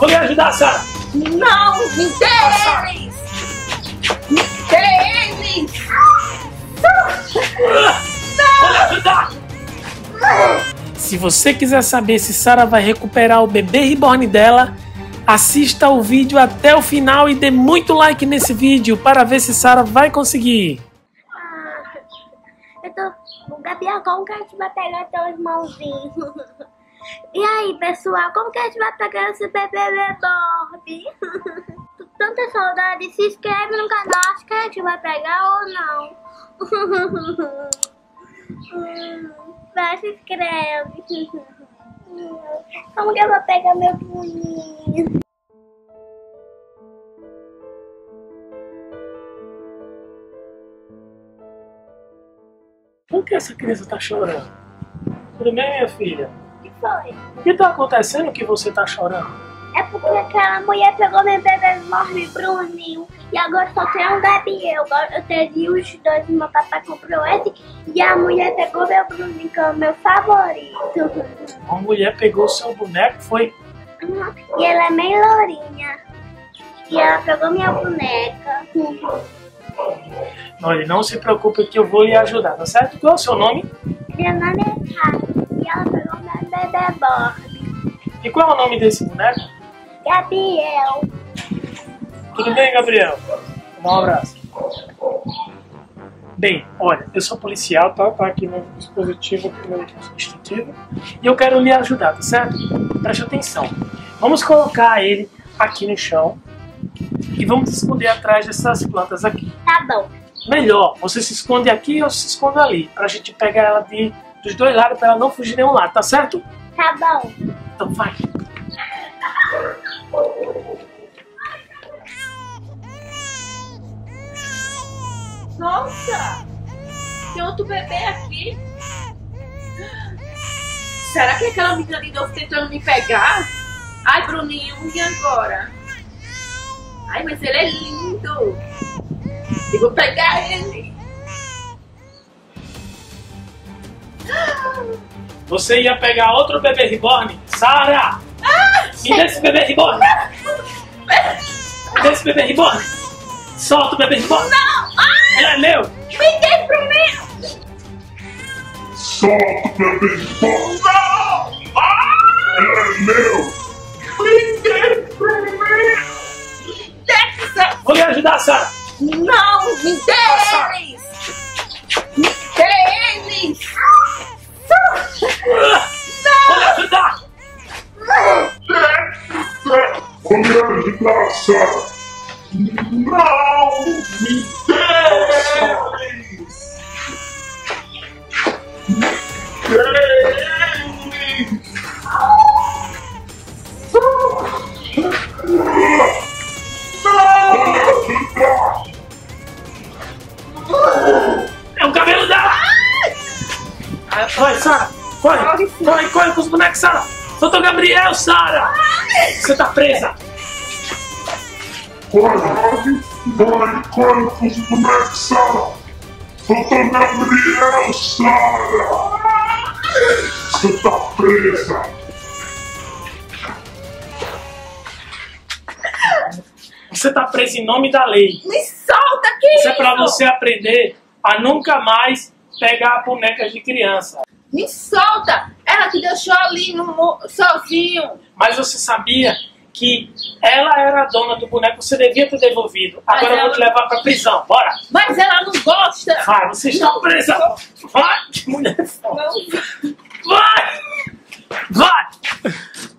Vou me ajudar, Sarah. Não, me dê eles. Me dê eles. Vou me ajudar. Se você quiser saber se Sarah vai recuperar o bebê reborn dela, assista o vídeo até o final e dê muito like nesse vídeo para ver se Sarah vai conseguir. O Gabriel, como que a gente vai pegar teu irmãozinho? E aí, pessoal, como que a gente vai pegar esse bebê reborn? Tô com tanta saudade, se inscreve no canal, acho que a gente vai pegar ou não. Vai, se inscreve. Como que eu vou pegar meu Bruninho? Por que essa criança tá chorando? Tudo bem, minha filha? O que foi? O que tá acontecendo que você tá chorando? É porque aquela mulher pegou meu bebê enorme, Bruninho. E agora só tem um Gabriel. Eu tenho os dois, meu papai comprou esse. E a mulher pegou meu Bruninho, que é o meu favorito. A mulher pegou o seu boneco, foi? E ela é meio lourinha. E ela pegou minha boneca. Olha, não se preocupe que eu vou lhe ajudar, tá certo? Qual é o seu nome? Meu nome é Sarah e ela pegou meu bebê bordo. E qual é o nome desse boneco? Gabriel. Tudo bem, Gabriel? Um abraço. Bem, olha, eu sou policial, tá? Tá aqui meu dispositivo, meu distintivo. E eu quero lhe ajudar, tá certo? Preste atenção. Vamos colocar ele aqui no chão. E vamos se esconder atrás dessas plantas aqui. Tá bom. Melhor, você se esconde aqui ou se esconde ali, pra gente pegar ela dos dois lados, pra ela não fugir nenhum lado, tá certo? Tá bom. Então vai. Nossa! Tem outro bebê aqui. Será que é aquela menina de novo tentando me pegar? Ai, Bruninho, e agora? Ai, mas ele é lindo! Eu vou pegar ele! Você ia pegar outro bebê reborn? Sarah! Me dê esse bebê reborn! Me dê esse bebê reborn! Solta o bebê reborn! Não! Ele é meu! Me dê primeiro! Solta o bebê reborn! Não! Ele é meu! Me dê primeiro! Vou me ajudar, Sarah! Não! Me dê eles! Me dê eles! Vou me ajudar! Vou me ajudar, Sarah! Não! Me dê eles! Me dê eles! É o cabelo dela! Vai, Sarah! Corre com os bonecos, Sarah! Solta o Gabriel, Sarah! Você tá presa! Corre com os bonecos, Sarah! Solta o Gabriel, Sarah! Você tá presa! Você tá presa em nome da lei! Me solta aqui! Isso é pra você aprender a nunca mais pegar bonecas de criança. Me solta! Ela te deixou ali sozinho. Mas você sabia que ela era a dona do boneco, você devia ter devolvido. Mas agora eu vou te levar pra prisão, bora! Mas ela não gosta! Vai, vocês estão presa! Vai! Que mulher foda! Vai! Vai!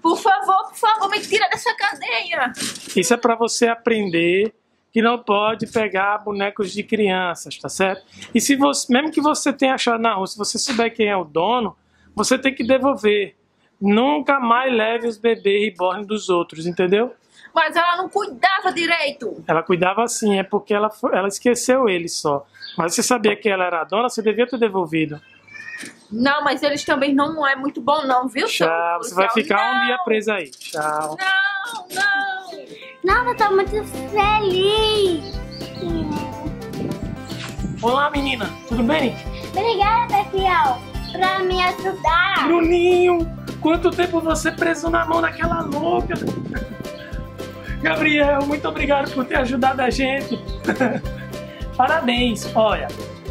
Por favor, me tira dessa cadeia! Isso é pra você aprender que não pode pegar bonecos de crianças, tá certo? E se você, mesmo que você tenha achado na rua, se você souber quem é o dono, você tem que devolver. Nunca mais leve os bebês reborn dos outros, entendeu? Mas ela não cuidava direito. Ela cuidava sim, é porque ela esqueceu ele só. Mas você sabia que ela era a dona, você devia ter devolvido. Não, mas eles também não é muito bom não, viu? Tchau, você vai ficar um dia presa aí. Tchau. Não, não. Nossa, eu tô muito feliz! Olá, menina! Tudo bem? Obrigada, Gabriel, pra me ajudar! Bruninho! Quanto tempo você preso na mão daquela louca! Gabriel, muito obrigado por ter ajudado a gente. Parabéns. Olha,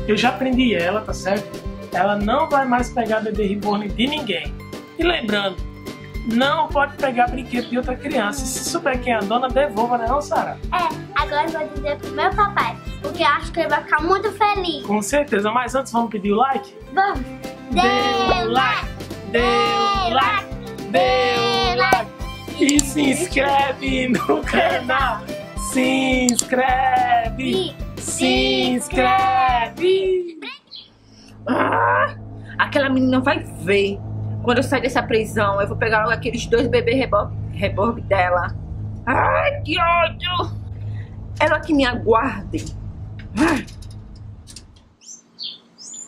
eu já prendi ela, tá certo? Ela não vai mais pegar bebê reborn de ninguém. E lembrando, não pode pegar brinquedo de outra criança. Se souber quem é a dona, devolva, né não, Sarah? É, agora eu vou dizer pro meu papai, porque eu acho que ele vai ficar muito feliz. Com certeza, mas antes vamos pedir o like? Vamos! Deu like! Deu like! Deu like! E se inscreve no canal! Se inscreve! Se inscreve! Ah, aquela menina vai ver. Quando eu sair dessa prisão, eu vou pegar logo aqueles dois bebês reborn dela. Ai, que ódio! Ela que me aguarde.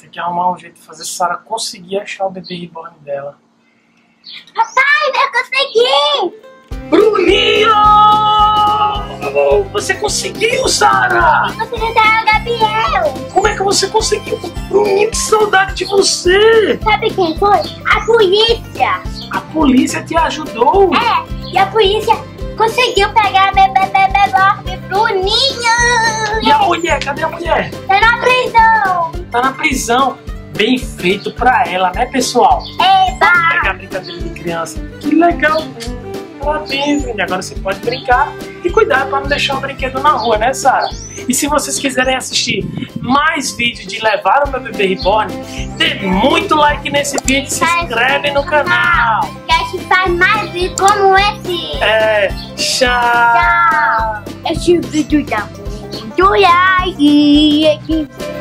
Tem que arrumar um jeito de fazer Sarah conseguir achar o bebê reborn dela. Papai, eu consegui! Bruninho! Você conseguiu, Sarah! Eu consegui dar o Gabriel! Como é que você conseguiu? Bruninho, que saudade de você! Sabe quem foi? A polícia! A polícia te ajudou? É, e a polícia conseguiu pegar a bebê Bruninho! E a mulher? Cadê a mulher? Tá na prisão! Tá na prisão! Bem feito pra ela, né, pessoal? Eba! Pega a brincadeira de criança. Que legal! Agora você pode brincar e cuidar para não deixar o brinquedo na rua, né, Sarah? E se vocês quiserem assistir mais vídeos de levar o meu bebê reborn, dê muito like nesse vídeo, se inscreve no canal. Que a gente faz mais vídeos como esse. É, tchau. Tchau. Esse vídeo dá muito like.